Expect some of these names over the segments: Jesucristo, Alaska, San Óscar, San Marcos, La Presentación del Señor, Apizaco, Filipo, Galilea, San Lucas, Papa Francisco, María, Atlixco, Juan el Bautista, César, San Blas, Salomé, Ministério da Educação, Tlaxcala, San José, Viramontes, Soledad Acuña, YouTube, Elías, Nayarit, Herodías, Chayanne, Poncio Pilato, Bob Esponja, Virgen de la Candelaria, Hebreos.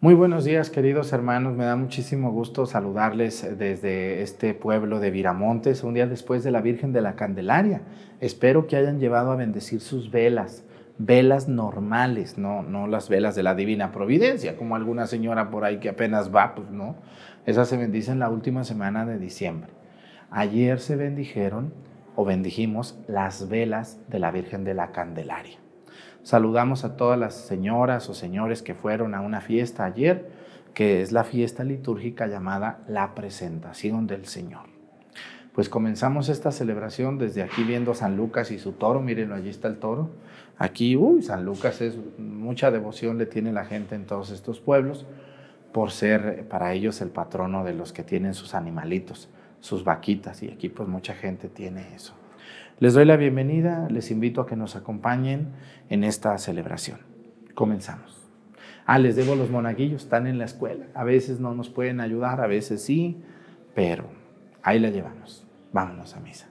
Muy buenos días, queridos hermanos. Me da muchísimo gusto saludarles desde este pueblo de Viramontes, un día después de la Virgen de la Candelaria. Espero que hayan llevado a bendecir sus velas, velas normales, no las velas de la Divina Providencia, como alguna señora por ahí que apenas va, pues no. Esas se bendicen la última semana de diciembre. Ayer se bendijeron o bendijimos las velas de la Virgen de la Candelaria. Saludamos a todas las señoras o señores que fueron a una fiesta ayer, que es la fiesta litúrgica llamada La Presentación del Señor. Pues comenzamos esta celebración desde aquí viendo San Lucas y su toro. Mírenlo, allí está el toro. Aquí, San Lucas es mucha devoción le tiene la gente en todos estos pueblos por ser para ellos el patrono de los que tienen sus animalitos, sus vaquitas, y aquí pues mucha gente tiene eso. Les doy la bienvenida, les invito a que nos acompañen en esta celebración. Comenzamos. Les debo los monaguillos, están en la escuela. A veces no nos pueden ayudar, a veces sí, pero ahí la llevamos. Vámonos a misa.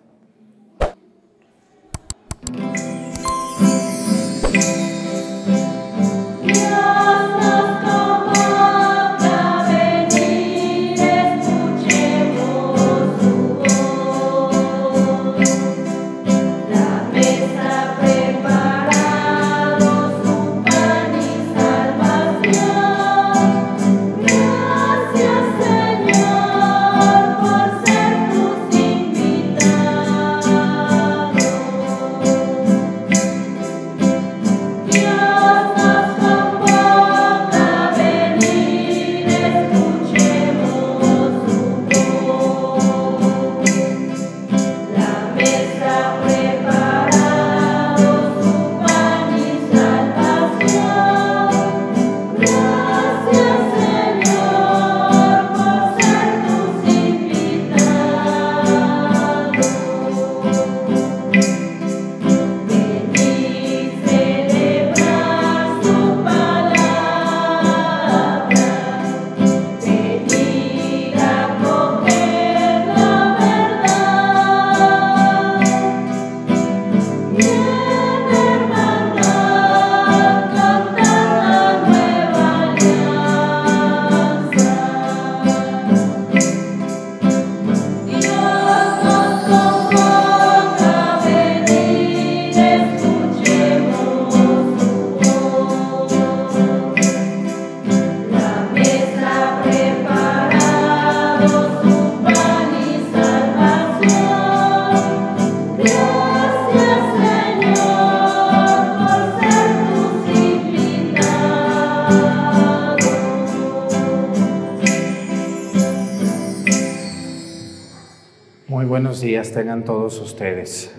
Tengan todos ustedes.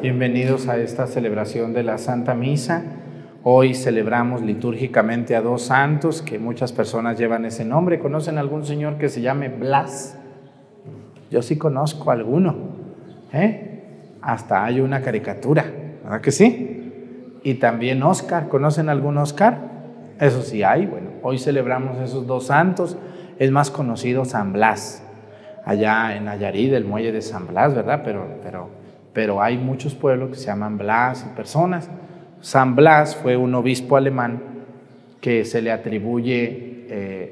Bienvenidos a esta celebración de la Santa Misa. Hoy celebramos litúrgicamente a dos santos que muchas personas llevan ese nombre. ¿Conocen algún señor que se llame Blas? Yo sí conozco alguno. Hasta hay una caricatura, ¿verdad que sí? Y también Óscar. ¿Conocen algún Óscar? Eso sí hay. Bueno, hoy celebramos esos dos santos. Es más conocido San Blas. Allá en Nayarit, el muelle de San Blas, ¿verdad? Pero hay muchos pueblos que se llaman Blas y personas. San Blas fue un obispo alemán que se le atribuye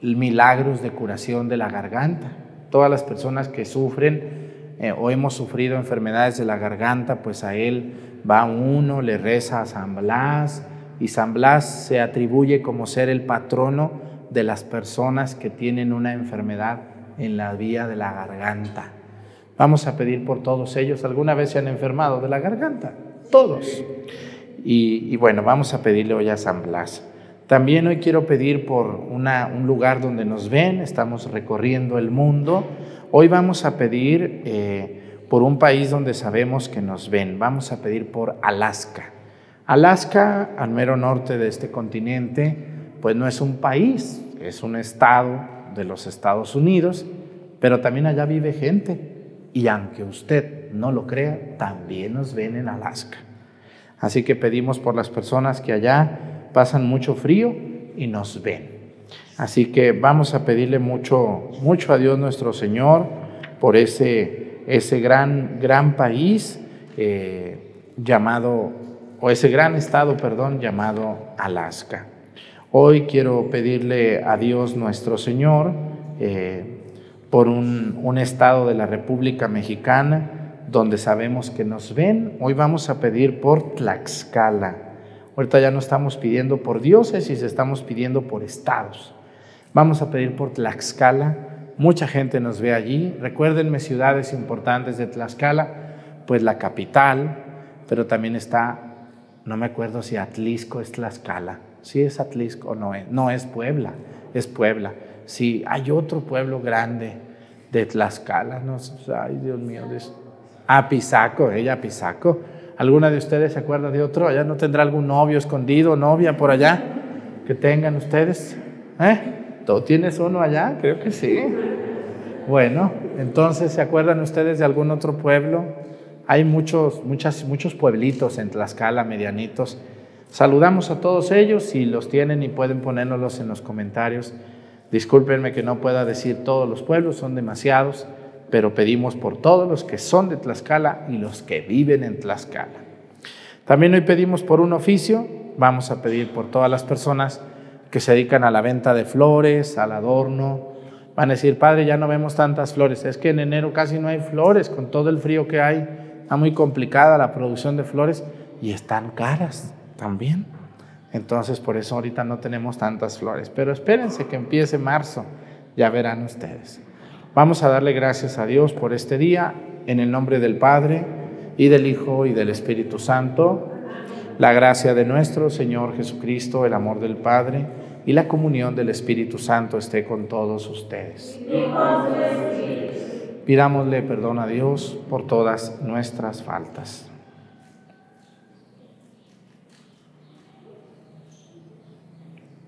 milagros de curación de la garganta. Todas las personas que sufren o hemos sufrido enfermedades de la garganta, pues a él va uno, le reza a San Blas, y San Blas se atribuye como ser el patrono de las personas que tienen una enfermedad en la vía de la garganta. Vamos a pedir por todos ellos. ¿Alguna vez se han enfermado de la garganta? Todos. Y bueno, vamos a pedirle hoy a San Blas. También hoy quiero pedir por un lugar donde nos ven. Estamos recorriendo el mundo. Hoy vamos a pedir por un país donde sabemos que nos ven. Vamos a pedir por Alaska. Alaska, al mero norte de este continente, pues no es un país, es un estado de los Estados Unidos, pero también allá vive gente, y aunque usted no lo crea, también nos ven en Alaska. Así que pedimos por las personas que allá pasan mucho frío y nos ven. Así que vamos a pedirle mucho, mucho a Dios nuestro Señor por ese gran país llamado, o ese gran estado, perdón, llamado Alaska. Hoy quiero pedirle a Dios nuestro Señor por un estado de la República Mexicana donde sabemos que nos ven. Hoy vamos a pedir por Tlaxcala. Ahorita ya no estamos pidiendo por diócesis, estamos pidiendo por estados. Vamos a pedir por Tlaxcala. Mucha gente nos ve allí. Recuérdenme ciudades importantes de Tlaxcala, pues la capital, pero también está, no me acuerdo si Atlixco es Tlaxcala. Sí es Atlixco o no es. No es Puebla, es Puebla. Sí, hay otro pueblo grande de Tlaxcala. No, ay, Dios mío. Apizaco, ella Apizaco. ¿Alguna de ustedes se acuerda de otro? ¿Allá no tendrá algún novio escondido, novia por allá que tengan ustedes? ¿Tú tienes uno allá? Creo que sí. Bueno, entonces, ¿se acuerdan ustedes de algún otro pueblo? Hay muchos pueblitos en Tlaxcala, medianitos. Saludamos a todos ellos, si los tienen y pueden ponérnoslos en los comentarios. Discúlpenme que no pueda decir todos los pueblos, son demasiados, pero pedimos por todos los que son de Tlaxcala y los que viven en Tlaxcala. También hoy pedimos por un oficio, vamos a pedir por todas las personas que se dedican a la venta de flores, al adorno. Van a decir, padre, ya no vemos tantas flores, es que en enero casi no hay flores, con todo el frío que hay, está muy complicada la producción de flores y están caras también. Entonces, por eso ahorita no tenemos tantas flores, pero espérense que empiece marzo, ya verán ustedes. Vamos a darle gracias a Dios por este día, en el nombre del Padre, y del Hijo, y del Espíritu Santo. La gracia de nuestro Señor Jesucristo, el amor del Padre, y la comunión del Espíritu Santo esté con todos ustedes. Pidámosle perdón a Dios por todas nuestras faltas.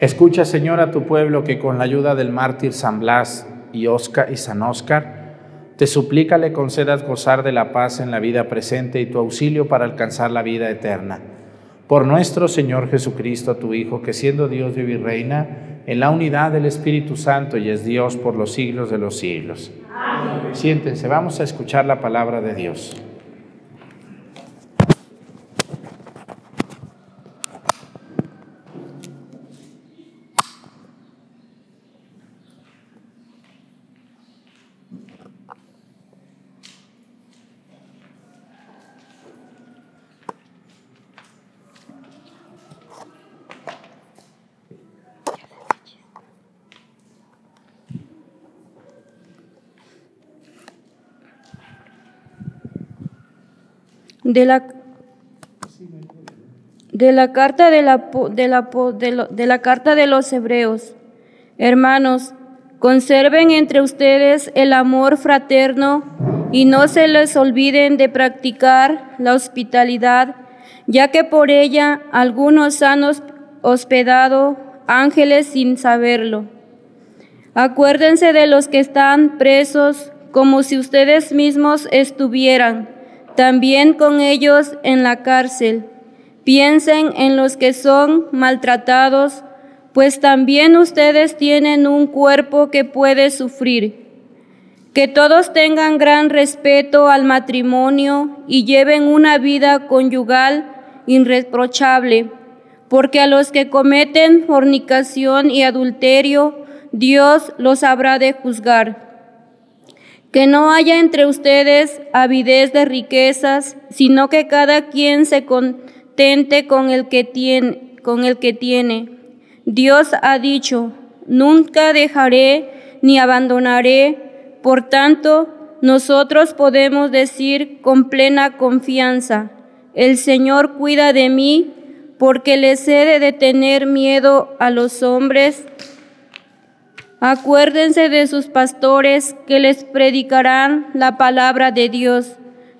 Escucha, Señor, a tu pueblo que con la ayuda del mártir San Blas y San Óscar, te suplica le concedas gozar de la paz en la vida presente y tu auxilio para alcanzar la vida eterna. Por nuestro Señor Jesucristo, tu Hijo, que siendo Dios vive y reina en la unidad del Espíritu Santo y es Dios por los siglos de los siglos. Amén. Siéntense, vamos a escuchar la palabra de Dios. De la carta de los Hebreos. Hermanos, conserven entre ustedes el amor fraterno y no se les olviden de practicar la hospitalidad, ya que por ella algunos han hospedado ángeles sin saberlo. Acuérdense de los que están presos como si ustedes mismos estuvieran también con ellos en la cárcel. Piensen en los que son maltratados pues también ustedes tienen un cuerpo que puede sufrir. Que todos tengan gran respeto al matrimonio y lleven una vida conyugal irreprochable, porque a los que cometen fornicación y adulterio, Dios los habrá de juzgar. Que no haya entre ustedes avidez de riquezas, sino que cada quien se contente con el que tiene. Dios ha dicho, nunca dejaré ni abandonaré. Por tanto, nosotros podemos decir con plena confianza, el Señor cuida de mí, porque les he de tener miedo a los hombres. Acuérdense de sus pastores que les predicarán la palabra de Dios.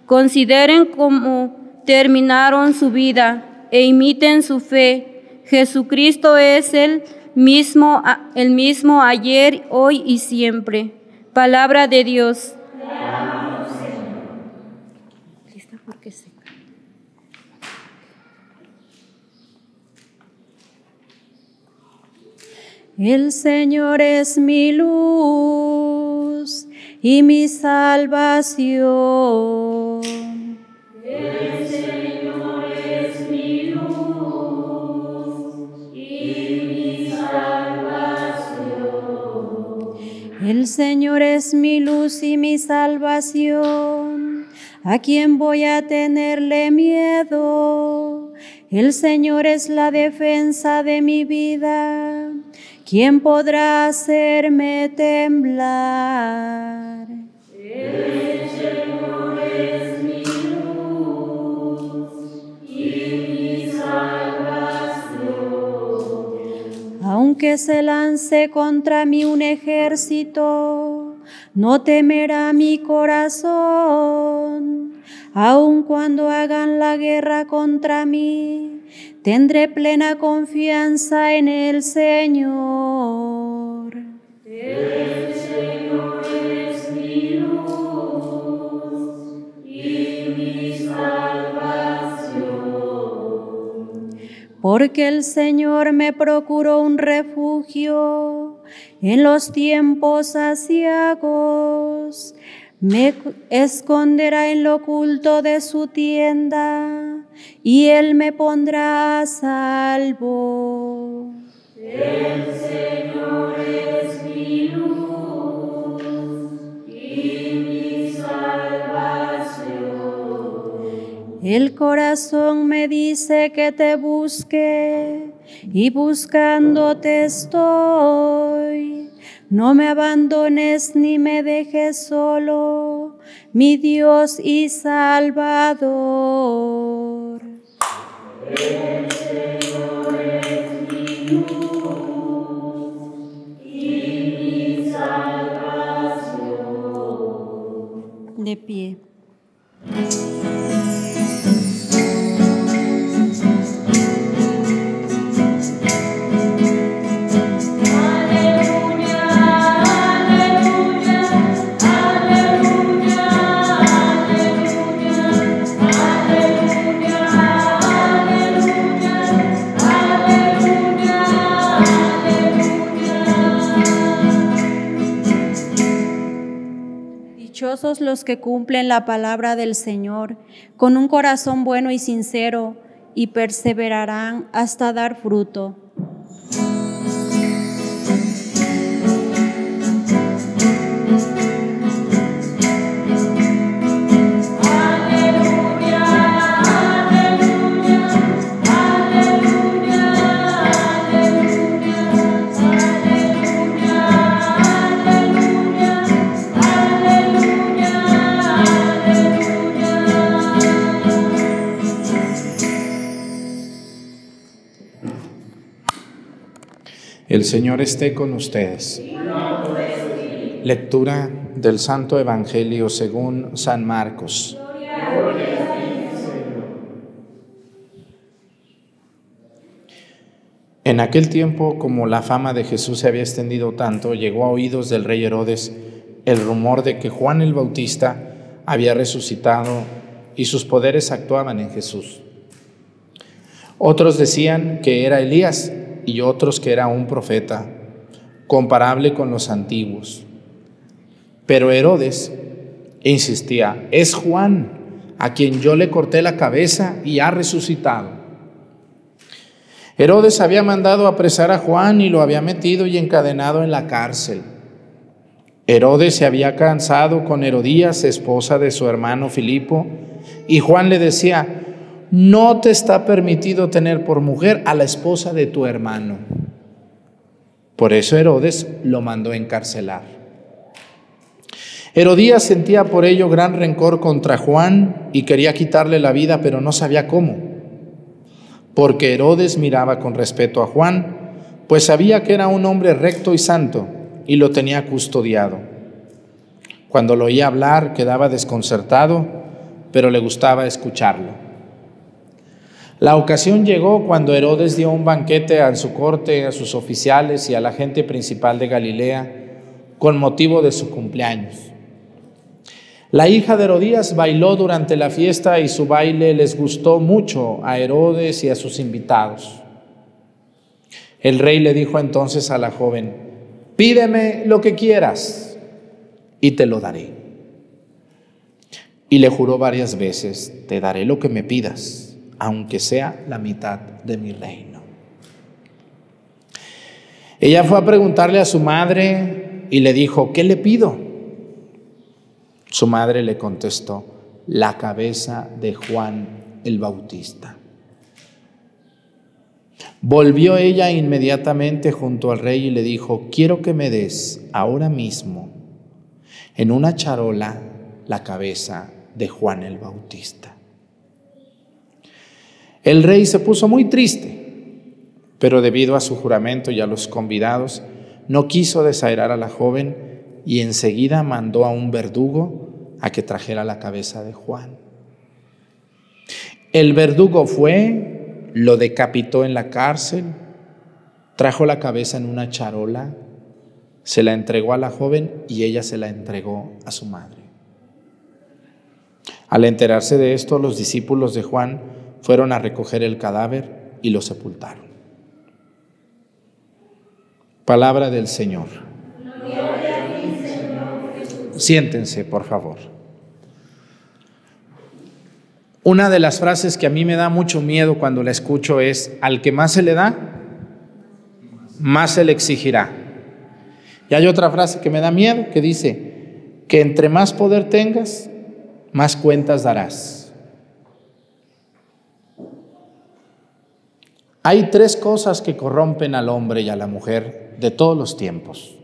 Consideren cómo terminaron su vida e imiten su fe. Jesucristo es el mismo ayer, hoy y siempre. Palabra de Dios. El Señor es mi luz y mi salvación. El Señor es mi luz y mi salvación. El Señor es mi luz y mi salvación. ¿A quién voy a tenerle miedo? El Señor es la defensa de mi vida. ¿Quién podrá hacerme temblar? El Señor es mi luz y mi salvación. Aunque se lance contra mí un ejército, no temerá mi corazón. Aun cuando hagan la guerra contra mí, tendré plena confianza en el Señor. El Señor es mi luz y mi salvación. Porque el Señor me procuró un refugio en los tiempos aciagos. Me esconderá en lo oculto de su tienda, y Él me pondrá a salvo. El Señor es mi luz y mi salvación. El corazón me dice que te busque, y buscándote estoy. No me abandones ni me dejes solo, mi Dios y Salvador. El Señor es mi luz y mi salvación. De pie. Dichosos los que cumplen la palabra del Señor con un corazón bueno y sincero, y perseverarán hasta dar fruto. El Señor esté con ustedes. Lectura del Santo Evangelio según San Marcos. En aquel tiempo, como la fama de Jesús se había extendido tanto, llegó a oídos del rey Herodes el rumor de que Juan el Bautista había resucitado y sus poderes actuaban en Jesús. Otros decían que era Elías, y otros que era un profeta, comparable con los antiguos. Pero Herodes insistía: es Juan, a quien yo le corté la cabeza y ha resucitado. Herodes había mandado apresar a Juan y lo había metido y encadenado en la cárcel. Herodes se había casado con Herodías, esposa de su hermano Filipo, y Juan le decía: no te está permitido tener por mujer a la esposa de tu hermano. Por eso Herodes lo mandó a encarcelar. Herodías sentía por ello gran rencor contra Juan y quería quitarle la vida, pero no sabía cómo. Porque Herodes miraba con respeto a Juan, pues sabía que era un hombre recto y santo, y lo tenía custodiado. Cuando lo oía hablar, quedaba desconcertado, pero le gustaba escucharlo. La ocasión llegó cuando Herodes dio un banquete a su corte, a sus oficiales y a la gente principal de Galilea, con motivo de su cumpleaños. La hija de Herodías bailó durante la fiesta y su baile les gustó mucho a Herodes y a sus invitados. El rey le dijo entonces a la joven: pídeme lo que quieras y te lo daré. Y le juró varias veces: te daré lo que me pidas, aunque sea la mitad de mi reino. Ella fue a preguntarle a su madre y le dijo: ¿qué le pido? Su madre le contestó: la cabeza de Juan el Bautista. Volvió ella inmediatamente junto al rey y le dijo: quiero que me des ahora mismo en una charola la cabeza de Juan el Bautista. El rey se puso muy triste, pero debido a su juramento y a los convidados, no quiso desairar a la joven, y enseguida mandó a un verdugo a que trajera la cabeza de Juan. El verdugo fue, lo decapitó en la cárcel, trajo la cabeza en una charola, se la entregó a la joven y ella se la entregó a su madre. Al enterarse de esto, los discípulos de Juan fueron a recoger el cadáver y lo sepultaron. Palabra del Señor. Siéntense, por favor. Una de las frases que a mí me da mucho miedo cuando la escucho es: al que más se le da, más se le exigirá. Y hay otra frase que me da miedo que dice que entre más poder tengas, más cuentas darás. Hay tres cosas que corrompen al hombre y a la mujer de todos los tiempos.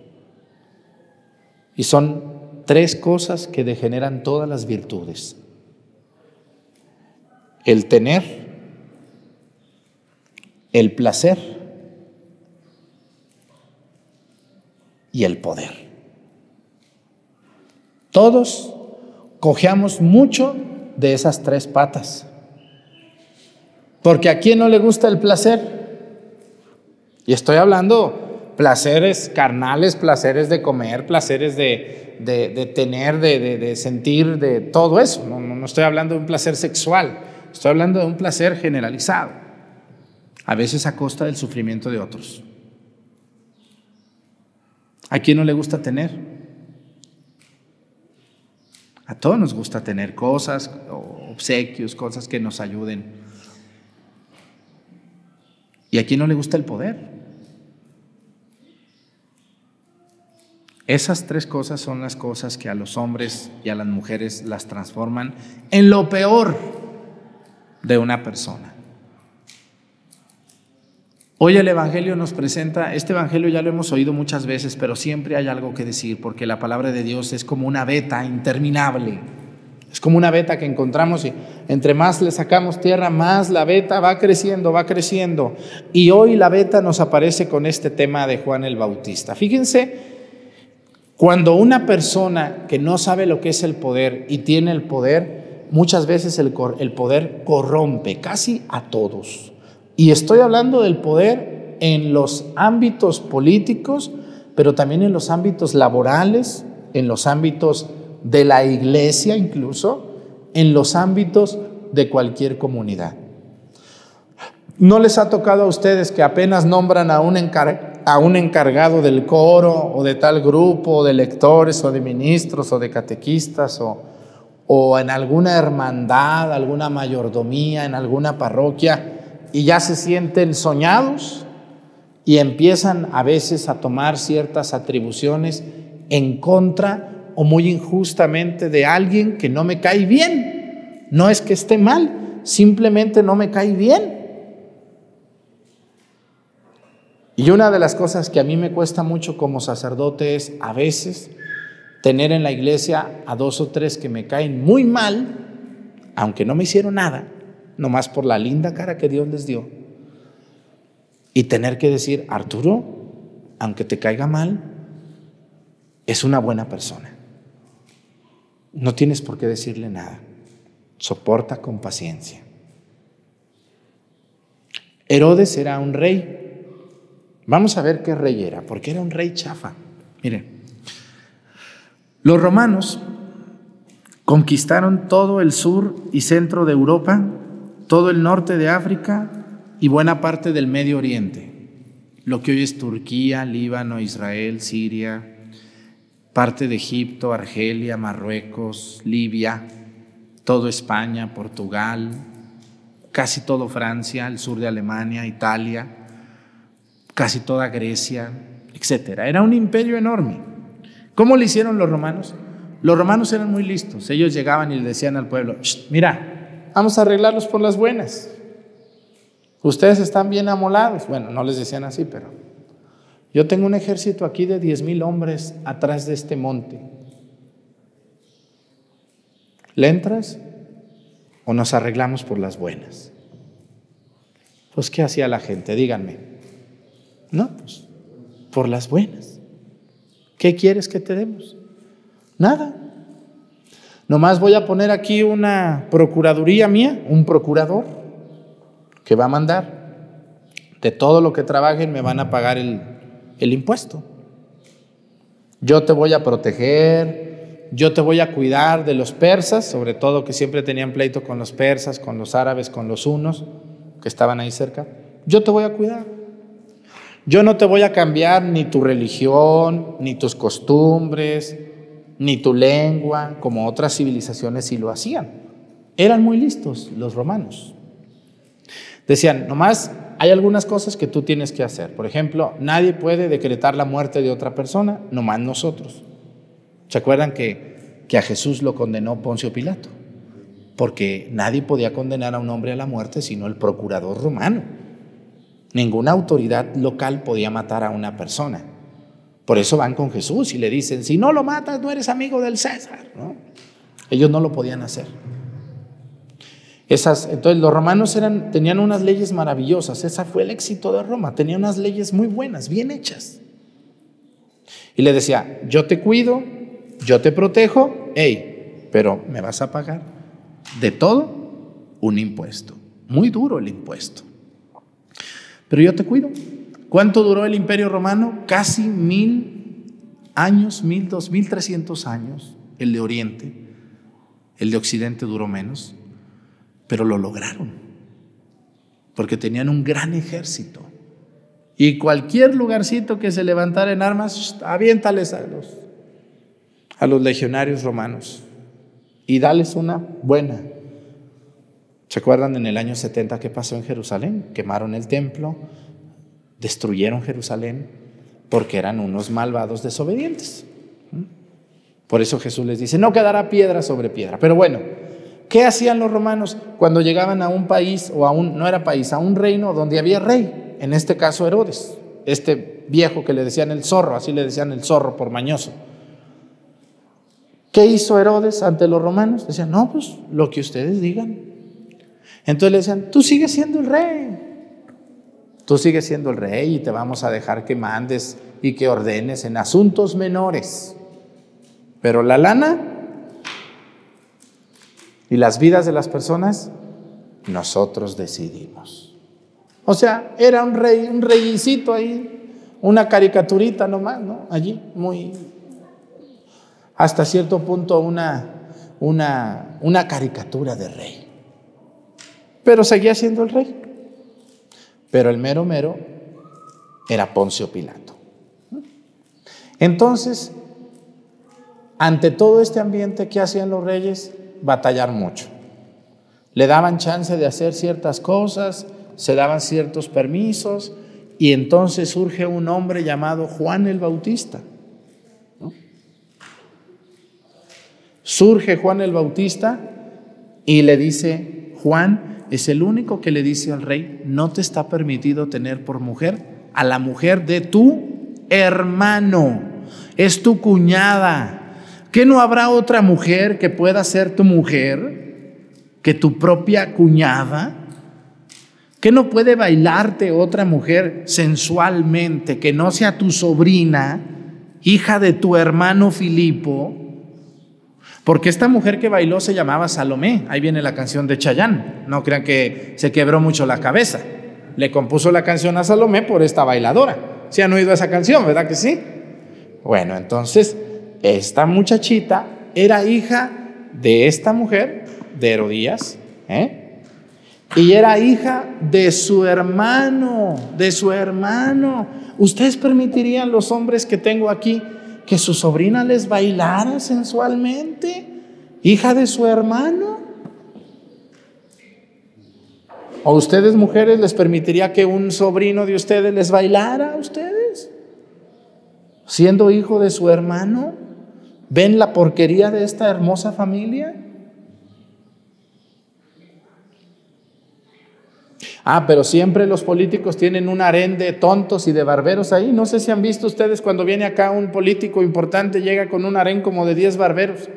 Y son tres cosas que degeneran todas las virtudes: el tener, el placer y el poder. Todos cojeamos mucho de esas tres patas, porque ¿a quién no le gusta el placer? Y estoy hablando placeres carnales, placeres de comer, placeres de tener, de sentir, de todo eso. No estoy hablando de un placer sexual, estoy hablando de un placer generalizado, a veces a costa del sufrimiento de otros. ¿A quién no le gusta tener? A todos nos gusta tener cosas, obsequios, cosas que nos ayuden. ¿Y a quién no le gusta el poder? Esas tres cosas son las cosas que a los hombres y a las mujeres las transforman en lo peor de una persona. Hoy el Evangelio nos presenta, este Evangelio ya lo hemos oído muchas veces, pero siempre hay algo que decir, porque la palabra de Dios es como una veta interminable. Es como una veta que encontramos y entre más le sacamos tierra, más la veta va creciendo, va creciendo. Y hoy la veta nos aparece con este tema de Juan el Bautista. Fíjense. Cuando una persona que no sabe lo que es el poder y tiene el poder, muchas veces el poder corrompe casi a todos. Y estoy hablando del poder en los ámbitos políticos, pero también en los ámbitos laborales, en los ámbitos de la iglesia incluso, en los ámbitos de cualquier comunidad. ¿No les ha tocado a ustedes que apenas nombran a un encargado del coro o de tal grupo, o de lectores, o de ministros, o de catequistas, o en alguna hermandad, alguna mayordomía, en alguna parroquia, y ya se sienten soñados y empiezan a veces a tomar ciertas atribuciones en contra o muy injustamente de alguien que no me cae bien? No es que esté mal, simplemente no me cae bien. Y una de las cosas que a mí me cuesta mucho como sacerdote es a veces tener en la iglesia a 2 o 3 que me caen muy mal, aunque no me hicieron nada, nomás por la linda cara que Dios les dio. Y tener que decir, Arturo, aunque te caiga mal, es una buena persona. No tienes por qué decirle nada. Soporta con paciencia. Herodes era un rey. Vamos a ver qué rey era, porque era un rey chafa. Miren. Los romanos conquistaron todo el sur y centro de Europa, todo el norte de África y buena parte del Medio Oriente, lo que hoy es Turquía, Líbano, Israel, Siria, parte de Egipto, Argelia, Marruecos, Libia, todo España, Portugal, casi todo Francia, el sur de Alemania, Italia, casi toda Grecia, etc. Era un imperio enorme. ¿Cómo le hicieron los romanos? Los romanos eran muy listos. Ellos llegaban y le decían al pueblo, mira, vamos a arreglarlos por las buenas. Ustedes están bien amolados. Bueno, no les decían así, pero yo tengo un ejército aquí de 10,000 hombres atrás de este monte. ¿Le entras o nos arreglamos por las buenas? Pues, ¿qué hacía la gente? Díganme. No, pues, por las buenas. ¿Qué quieres que te demos? Nada. Nomás voy a poner aquí una procuraduría mía, un procurador que va a mandar. De todo lo que trabajen me van a pagar el impuesto. Yo te voy a proteger, yo te voy a cuidar de los persas, sobre todo que siempre tenían pleito con los persas, con los árabes, con los hunos, que estaban ahí cerca. Yo te voy a cuidar. Yo no te voy a cambiar ni tu religión, ni tus costumbres, ni tu lengua, como otras civilizaciones sí lo hacían. Eran muy listos los romanos. Decían, nomás hay algunas cosas que tú tienes que hacer. Por ejemplo, nadie puede decretar la muerte de otra persona, nomás nosotros. ¿Se acuerdan que a Jesús lo condenó Poncio Pilato? Porque nadie podía condenar a un hombre a la muerte sino el procurador romano. Ninguna autoridad local podía matar a una persona. Por eso van con Jesús y le dicen, si no lo matas, no eres amigo del César, ¿no? Ellos no lo podían hacer. Entonces los romanos tenían unas leyes maravillosas. Ese fue el éxito de Roma. Tenían unas leyes muy buenas, bien hechas. Y le decía, yo te cuido, yo te protejo, hey, pero me vas a pagar de todo un impuesto. Muy duro el impuesto. Pero yo te cuido. ¿Cuánto duró el Imperio Romano? Casi 1,000 años, 1,300 años. El de Oriente, el de Occidente duró menos, pero lo lograron, porque tenían un gran ejército. Y cualquier lugarcito que se levantara en armas, aviéntales a los legionarios romanos y dales una buena. ¿Se acuerdan en el año 70 qué pasó en Jerusalén? Quemaron el templo, destruyeron Jerusalén porque eran unos malvados desobedientes. Por eso Jesús les dice, no quedará piedra sobre piedra. Pero bueno, ¿qué hacían los romanos cuando llegaban a un país o no era país, a un reino donde había rey? En este caso Herodes, este viejo que le decían el zorro, así le decían el zorro por mañoso. ¿Qué hizo Herodes ante los romanos? Decían, no, pues lo que ustedes digan. Entonces le decían, tú sigues siendo el rey. Tú sigues siendo el rey y te vamos a dejar que mandes y que ordenes en asuntos menores. Pero la lana y las vidas de las personas, nosotros decidimos. O sea, era un rey, un reycito ahí, una caricaturita nomás, ¿no? Allí, muy, hasta cierto punto una caricatura de rey. Pero seguía siendo el rey. Pero el mero mero era Poncio Pilato. Entonces, ante todo este ambiente, ¿qué hacían los reyes? Batallar mucho. Le daban chance de hacer ciertas cosas, se daban ciertos permisos, y entonces surge un hombre llamado Juan el Bautista. Surge Juan el Bautista y le dice, Juan es el único que le dice al rey, no te está permitido tener por mujer a la mujer de tu hermano, es tu cuñada, que no habrá otra mujer que pueda ser tu mujer, que tu propia cuñada, que no puede bailarte otra mujer sensualmente, que no sea tu sobrina, hija de tu hermano Filipo. Porque esta mujer que bailó se llamaba Salomé. Ahí viene la canción de Chayanne. No crean que se quebró mucho la cabeza. Le compuso la canción a Salomé por esta bailadora. ¿Sí han oído esa canción, verdad que sí? Bueno, entonces, esta muchachita era hija de esta mujer, de Herodías, y era hija de su hermano, ¿Ustedes permitirían los hombres que tengo aquí que su sobrina les bailara sensualmente, hija de su hermano? ¿O ustedes, mujeres, les permitiría que un sobrino de ustedes les bailara a ustedes? Siendo hijo de su hermano, ¿ven la porquería de esta hermosa familia? Ah, pero siempre los políticos tienen un harén de tontos y de barberos ahí. No sé si han visto ustedes cuando viene acá un político importante, llega con un harén como de 10 barberos.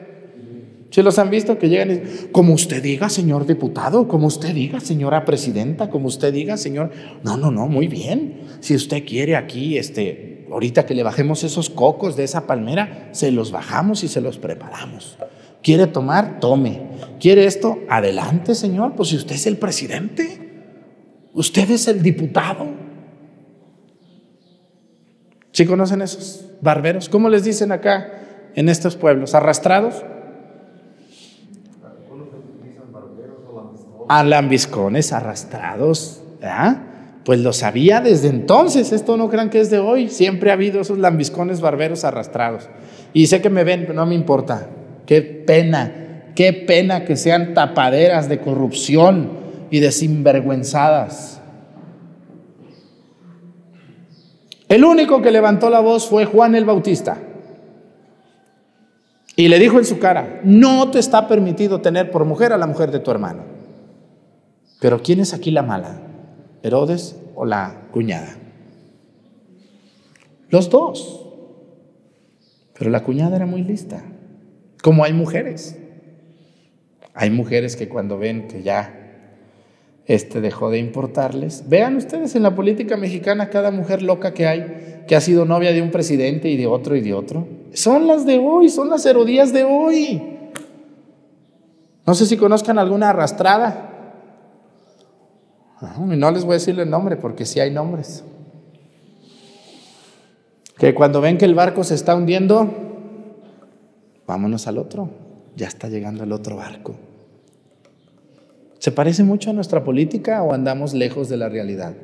¿Sí los han visto? Que llegan y dicen, como usted diga, señor diputado, como usted diga, señora presidenta, como usted diga, señor... No, muy bien. Si usted quiere aquí, ahorita que le bajemos esos cocos de esa palmera, se los bajamos y se los preparamos. ¿Quiere tomar? Tome. ¿Quiere esto? Adelante, señor. Pues si usted es el presidente... Usted es el diputado. ¿Sí conocen esos barberos? ¿Cómo les dicen acá en estos pueblos? ¿Arrastrados? A lambiscones, arrastrados. Pues lo sabía desde entonces. Esto no crean que es de hoy. Siempre ha habido esos lambiscones barberos arrastrados. Y sé que me ven, pero no me importa. Qué pena que sean tapaderas de corrupción y de sinvergüenzadas. El único que levantó la voz fue Juan el Bautista y le dijo en su cara, no te está permitido tener por mujer a la mujer de tu hermano. Pero ¿quién es aquí la mala? ¿Herodes o la cuñada? Los dos. Pero la cuñada era muy lista. Como hay mujeres. Hay mujeres que cuando ven que ya dejó de importarles. Vean ustedes en la política mexicana cada mujer loca que hay, que ha sido novia de un presidente y de otro. Son las de hoy, son las Herodías de hoy. No sé si conozcan alguna arrastrada. No les voy a decirle el nombre porque sí hay nombres. Que cuando ven que el barco se está hundiendo, vámonos al otro. Ya está llegando el otro barco. ¿Se parece mucho a nuestra política o andamos lejos de la realidad?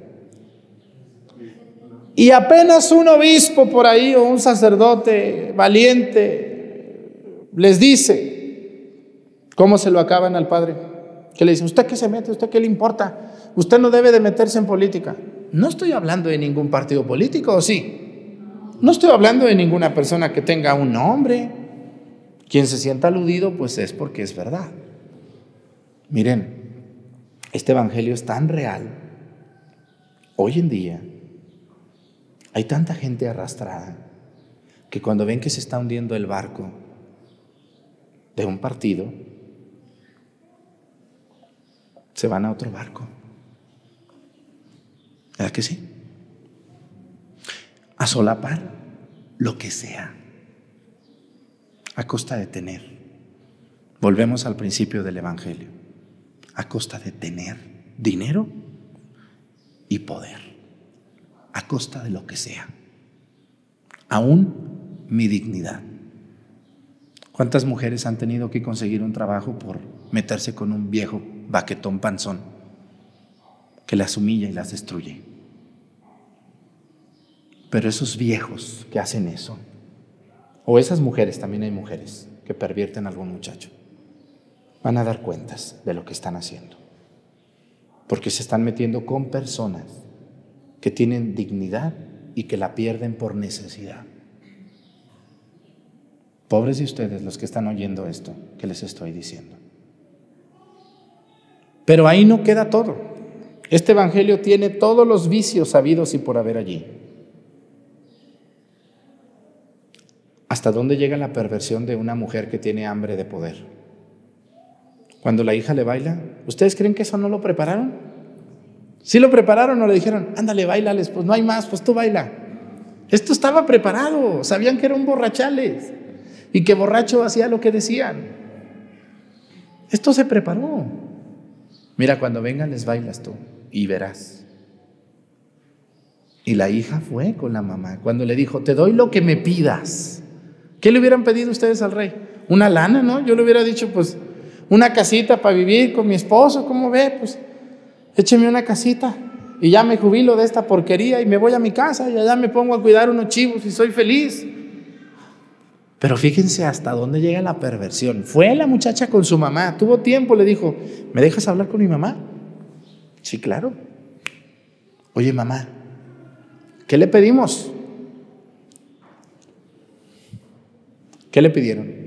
Y apenas un obispo por ahí o un sacerdote valiente les dice, ¿cómo se lo acaban al padre? Que le dicen, ¿usted qué se mete? ¿Usted qué le importa? Usted no debe de meterse en política. No estoy hablando de ningún partido político, ¿o sí? No estoy hablando de ninguna persona que tenga un nombre. Quien se sienta aludido, pues es porque es verdad. Miren, este evangelio es tan real. Hoy en día hay tanta gente arrastrada que cuando ven que se está hundiendo el barco de un partido, se van a otro barco. ¿Verdad que sí? A solapar lo que sea, a costa de tener. Volvemos al principio del evangelio. A costa de tener dinero y poder, a costa de lo que sea, aún mi dignidad. ¿Cuántas mujeres han tenido que conseguir un trabajo por meterse con un viejo baquetón panzón? que las humilla y las destruye. Pero esos viejos que hacen eso, o esas mujeres, también hay mujeres que pervierten a algún muchacho, van a dar cuentas de lo que están haciendo. Porque se están metiendo con personas que tienen dignidad y que la pierden por necesidad. Pobres de ustedes los que están oyendo esto que les estoy diciendo. Pero ahí no queda todo. Este evangelio tiene todos los vicios sabidos y por haber allí. ¿Hasta dónde llega la perversión de una mujer que tiene hambre de poder? Cuando la hija le baila, ¿ustedes creen que eso no lo prepararon? ¿Sí lo prepararon o le dijeron, ándale, bailales, pues no hay más, pues tú baila? Esto estaba preparado, sabían que eran borrachales y que borracho hacía lo que decían. Esto se preparó. Mira, cuando vengan les bailas tú y verás. Y la hija fue con la mamá cuando le dijo, te doy lo que me pidas. ¿Qué le hubieran pedido ustedes al rey? Una lana, ¿no? Yo le hubiera dicho, pues, una casita para vivir con mi esposo, ¿cómo ve? Pues, écheme una casita y ya me jubilo de esta porquería y me voy a mi casa y allá me pongo a cuidar unos chivos y soy feliz. Pero fíjense hasta dónde llega la perversión. Fue la muchacha con su mamá, tuvo tiempo, le dijo, ¿me dejas hablar con mi mamá? Sí, claro. Oye, mamá, ¿qué le pedimos? ¿Qué le pidieron?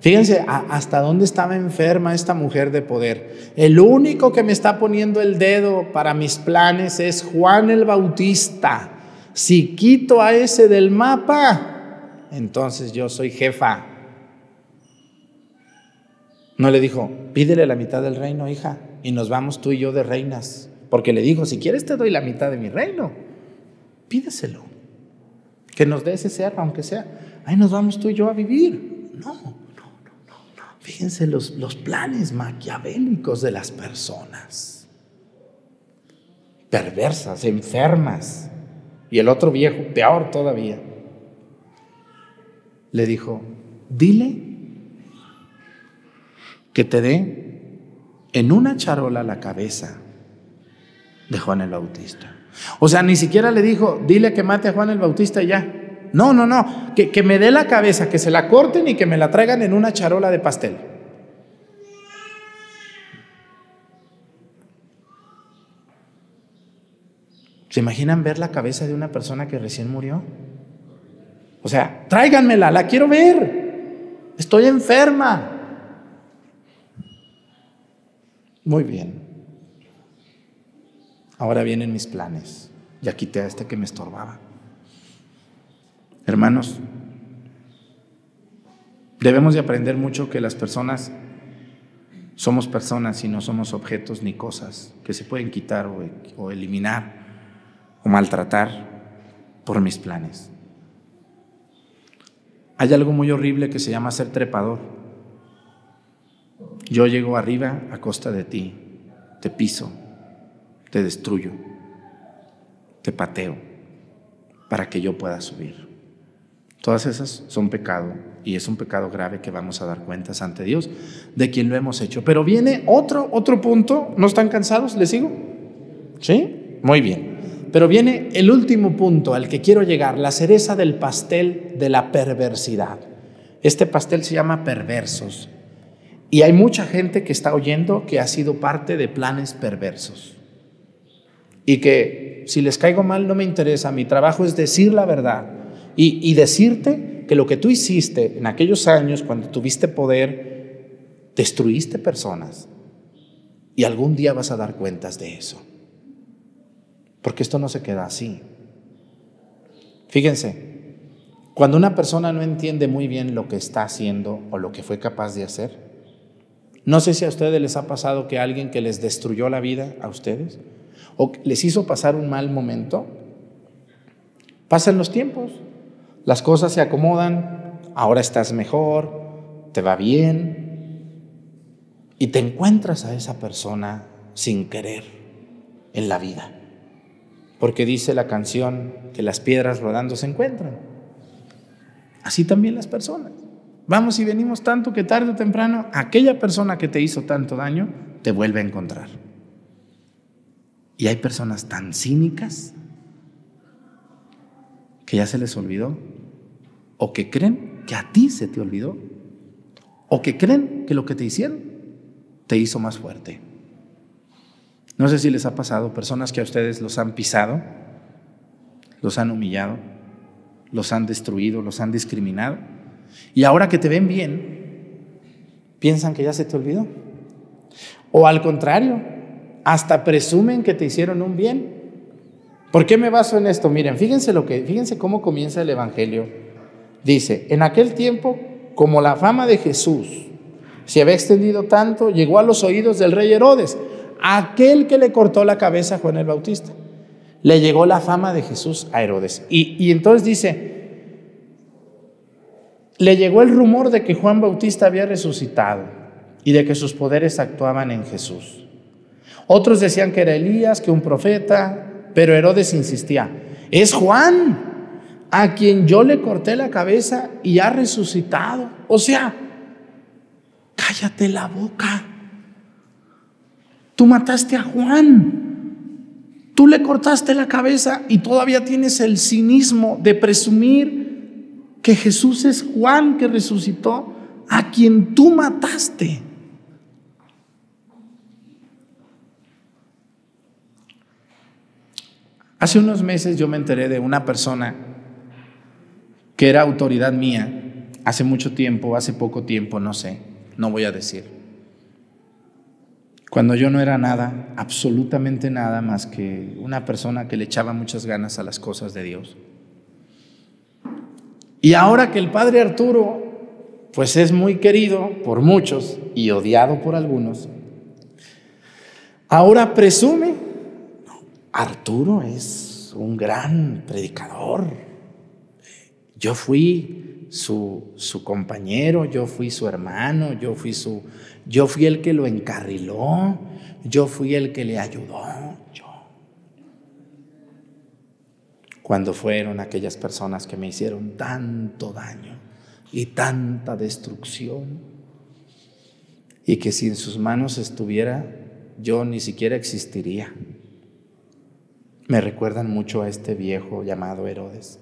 Fíjense hasta dónde estaba enferma esta mujer de poder. El único que me está poniendo el dedo para mis planes es Juan el Bautista. Si quito a ese del mapa, entonces yo soy jefa. No le dijo, pídele la mitad del reino, hija, y nos vamos tú y yo de reinas. Porque le dijo, si quieres te doy la mitad de mi reino, pídeselo. Que nos dé ese cerro, aunque sea, ahí nos vamos tú y yo a vivir. No. Fíjense los planes maquiavélicos de las personas. Perversas, enfermas. Y el otro viejo, peor todavía. Le dijo, dile que te dé en una charola la cabeza de Juan el Bautista. O sea, ni siquiera le dijo, dile que mate a Juan el Bautista y ya. No, que me dé la cabeza, que se la corten y que me la traigan en una charola de pastel. ¿Se imaginan ver la cabeza de una persona que recién murió? O sea, tráiganmela, la quiero ver. Estoy enferma. Muy bien. Ahora vienen mis planes. Ya quité a este que me estorbaba. Hermanos, debemos de aprender mucho que las personas somos personas y no somos objetos ni cosas que se pueden quitar o eliminar o maltratar por mis planes. Hay algo muy horrible que se llama ser trepador. Yo llego arriba a costa de ti, te piso, te destruyo, te pateo para que yo pueda subir. Todas esas son pecado y es un pecado grave que vamos a dar cuentas ante Dios de quien lo hemos hecho. Pero viene otro punto. ¿No están cansados? ¿Les sigo? ¿Sí? Muy bien. Pero viene el último punto al que quiero llegar, la cereza del pastel de la perversidad. Este pastel se llama perversos y hay mucha gente que está oyendo que ha sido parte de planes perversos. Y que si les caigo mal no me interesa, mi trabajo es decir la verdad y decirte que lo que tú hiciste en aquellos años cuando tuviste poder, destruiste personas y algún día vas a dar cuentas de eso. Porque esto no se queda así. Fíjense, cuando una persona no entiende muy bien lo que está haciendo o lo que fue capaz de hacer, no sé si a ustedes les ha pasado que alguien que les destruyó la vida a ustedes, o les hizo pasar un mal momento, pasan los tiempos, las cosas se acomodan, ahora estás mejor, te va bien, y te encuentras a esa persona sin querer en la vida, porque dice la canción que las piedras rodando se encuentran. Así también las personas, vamos y venimos tanto que tarde o temprano aquella persona que te hizo tanto daño te vuelve a encontrar. Y hay personas tan cínicas que ya se les olvidó, o que creen que a ti se te olvidó, o que creen que lo que te hicieron te hizo más fuerte. No sé si les ha pasado, personas que a ustedes los han pisado, los han humillado, los han destruido, los han discriminado, y ahora que te ven bien, piensan que ya se te olvidó. O al contrario, hasta presumen que te hicieron un bien. ¿Por qué me baso en esto? Miren, fíjense cómo comienza el Evangelio. Dice, en aquel tiempo, como la fama de Jesús se había extendido tanto, llegó a los oídos del rey Herodes, aquel que le cortó la cabeza a Juan el Bautista. Le llegó la fama de Jesús a Herodes. Y entonces dice, le llegó el rumor de que Juan Bautista había resucitado y de que sus poderes actuaban en Jesús. Otros decían que era Elías, que un profeta, pero Herodes insistía, es Juan a quien yo le corté la cabeza y ha resucitado. O sea, cállate la boca. Tú mataste a Juan. Tú le cortaste la cabeza y todavía tienes el cinismo de presumir que Jesús es Juan que resucitó, a quien tú mataste. Hace unos meses yo me enteré de una persona que era autoridad mía, hace mucho tiempo, hace poco tiempo, no sé, no voy a decir. Cuando yo no era nada, absolutamente nada más que una persona que le echaba muchas ganas a las cosas de Dios. Y ahora que el padre Arturo, pues es muy querido por muchos y odiado por algunos, ahora presume, Arturo es un gran predicador. Yo fui su compañero, yo fui su hermano, yo fui el que lo encarriló, yo fui el que le ayudó. Cuando fueron aquellas personas que me hicieron tanto daño y tanta destrucción, y que si en sus manos estuviera, yo ni siquiera existiría. Me recuerdan mucho a este viejo llamado Herodes.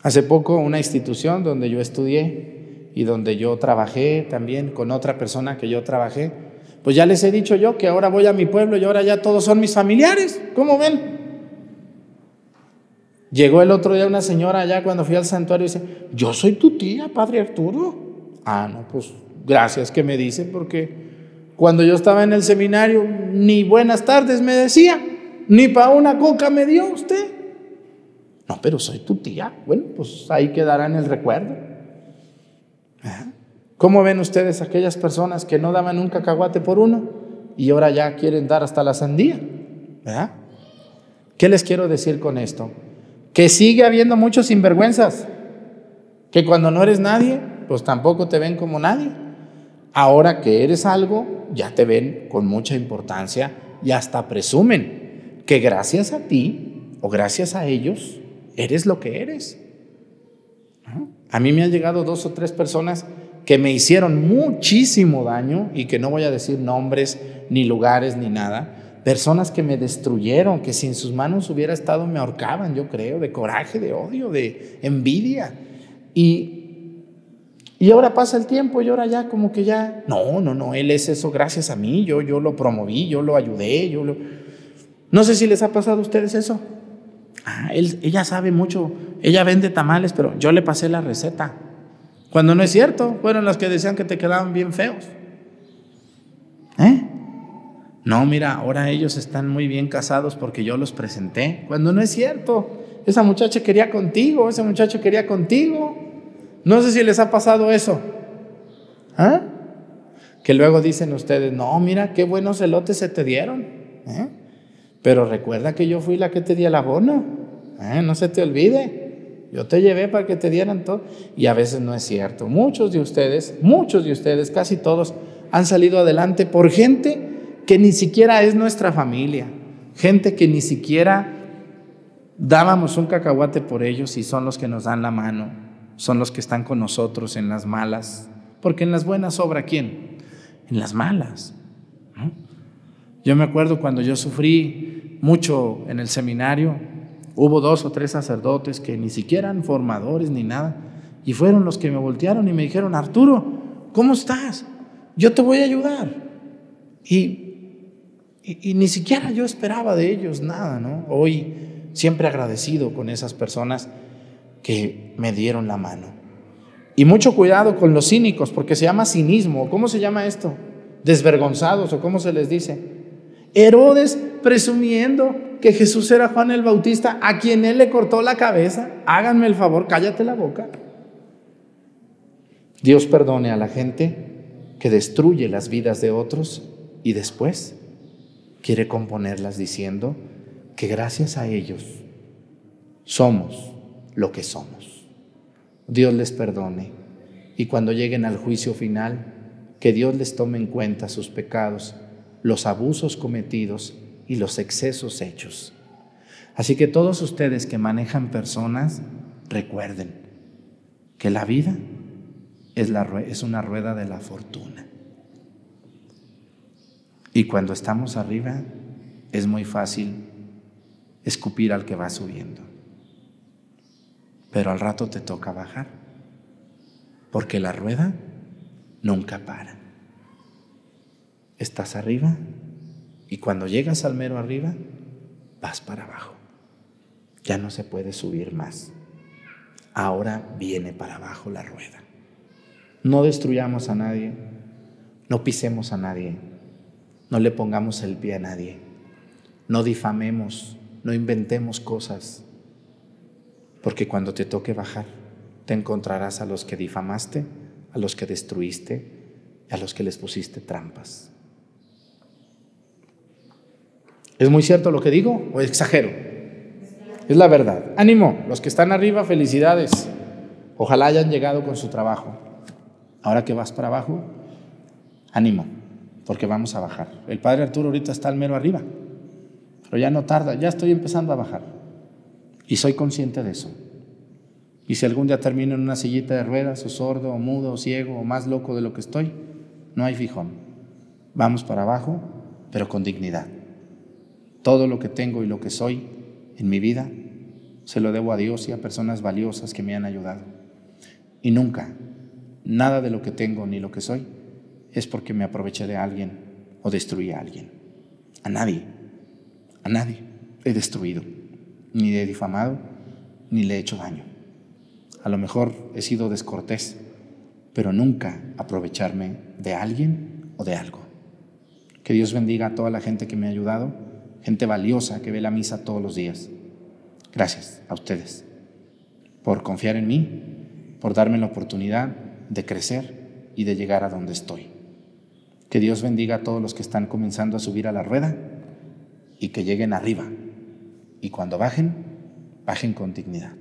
Hace poco una institución donde yo estudié y donde yo trabajé también con otra persona que yo trabajé, pues ya les he dicho yo que ahora voy a mi pueblo y ahora ya todos son mis familiares, ¿cómo ven? Llegó el otro día una señora allá cuando fui al santuario y dice, yo soy tu tía, padre Arturo. Ah, no, pues gracias que me dicen, porque cuando yo estaba en el seminario ni buenas tardes me decía, ni para una coca me dio usted. No, pero soy tu tía. Bueno, pues ahí quedará en el recuerdo. ¿Cómo ven ustedes aquellas personas que no daban un cacahuate por uno y ahora ya quieren dar hasta la sandía? ¿Verdad? ¿Qué les quiero decir con esto? Que sigue habiendo muchos sinvergüenzas, que cuando no eres nadie, pues tampoco te ven como nadie. Ahora que eres algo, ya te ven con mucha importancia y hasta presumen que gracias a ti o gracias a ellos eres lo que eres. A mí me han llegado 2 o 3 personas que me hicieron muchísimo daño y que no voy a decir nombres, ni lugares, ni nada. Personas que me destruyeron, que si en sus manos hubiera estado me ahorcaban, yo creo, de coraje, de odio, de envidia. Y ahora pasa el tiempo y ahora ya como que ya, no, él es eso gracias a mí, yo lo promoví, yo lo ayudé, No sé si les ha pasado a ustedes eso. Ah, ella sabe mucho, ella vende tamales, pero yo le pasé la receta. Cuando no es cierto, fueron las que decían que te quedaban bien feos. No, mira, ahora ellos están muy bien casados porque yo los presenté. Cuando no es cierto, esa muchacha quería contigo, ese muchacho quería contigo. No sé si les ha pasado eso. ¿Ah? Que luego dicen ustedes, no, mira, qué buenos elotes se te dieron. Pero recuerda que yo fui la que te di el abono, no se te olvide, yo te llevé para que te dieran todo. Y a veces no es cierto. Muchos de ustedes, casi todos, han salido adelante por gente que ni siquiera es nuestra familia, gente que ni siquiera dábamos un cacahuate por ellos y son los que nos dan la mano, son los que están con nosotros en las malas, porque en las buenas sobra ¿quién? En las malas, ¿no? Yo me acuerdo cuando yo sufrí mucho en el seminario, hubo 2 o 3 sacerdotes que ni siquiera eran formadores ni nada, y fueron los que me voltearon y me dijeron: Arturo, ¿cómo estás? Yo te voy a ayudar. Y ni siquiera yo esperaba de ellos nada, ¿no? Hoy siempre agradecido con esas personas que me dieron la mano. Y mucho cuidado con los cínicos, porque se llama cinismo. ¿Cómo se llama esto? Desvergonzados, o ¿cómo se les dice? Herodes presumiendo que Jesús era Juan el Bautista, a quien él le cortó la cabeza. Háganme el favor, cállate la boca. Dios perdone a la gente que destruye las vidas de otros y después quiere componerlas diciendo que gracias a ellos somos lo que somos. Dios les perdone, y cuando lleguen al juicio final, que Dios les tome en cuenta sus pecados, los abusos cometidos y los excesos hechos. Así que todos ustedes que manejan personas, recuerden que la vida es una rueda de la fortuna. Y cuando estamos arriba, es muy fácil escupir al que va subiendo. Pero al rato te toca bajar, porque la rueda nunca para. Estás arriba y cuando llegas al mero arriba, vas para abajo. Ya no se puede subir más. Ahora viene para abajo la rueda. No destruyamos a nadie, no pisemos a nadie, no le pongamos el pie a nadie, no difamemos, no inventemos cosas, porque cuando te toque bajar, te encontrarás a los que difamaste, a los que destruiste, a los que les pusiste trampas. ¿Es muy cierto lo que digo o exagero? Es la verdad. Ánimo, los que están arriba, felicidades. Ojalá hayan llegado con su trabajo. Ahora que vas para abajo, ánimo, porque vamos a bajar. El padre Arturo ahorita está al mero arriba, pero ya no tarda, ya estoy empezando a bajar. Y soy consciente de eso. Y si algún día termino en una sillita de ruedas, o sordo, o mudo, o ciego, o más loco de lo que estoy, no hay fijón. Vamos para abajo, pero con dignidad. Todo lo que tengo y lo que soy en mi vida, se lo debo a Dios y a personas valiosas que me han ayudado. Y nunca, nada de lo que tengo ni lo que soy es porque me aproveché de alguien o destruí a alguien. A nadie he destruido, ni le he difamado, ni le he hecho daño. A lo mejor he sido descortés, pero nunca aprovecharme de alguien o de algo. Que Dios bendiga a toda la gente que me ha ayudado, gente valiosa que ve la misa todos los días. Gracias a ustedes por confiar en mí, por darme la oportunidad de crecer y de llegar a donde estoy. Que Dios bendiga a todos los que están comenzando a subir a la rueda y que lleguen arriba. Y cuando bajen, bajen con dignidad.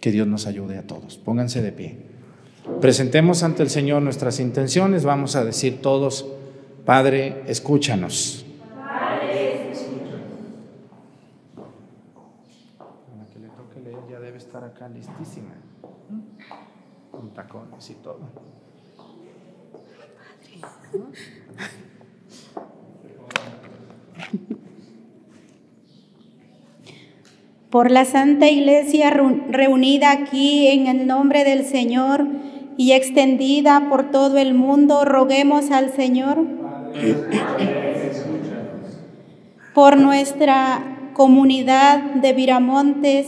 Que Dios nos ayude a todos. Pónganse de pie. Presentemos ante el Señor nuestras intenciones. Vamos a decir todos: Padre, escúchanos. Padre, escúchanos. La que le toque leer ya debe estar acá listísima. Con tacones y todo. Por la Santa Iglesia reunida aquí en el nombre del Señor y extendida por todo el mundo, roguemos al Señor. Por nuestra comunidad de Viramontes,